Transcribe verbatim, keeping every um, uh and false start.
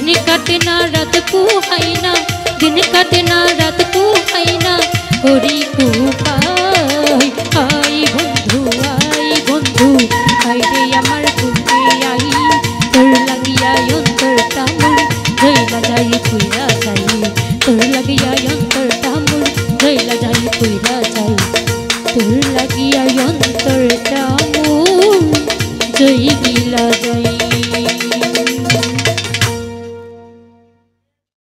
दिन कटे ना रात को आईना गोरी को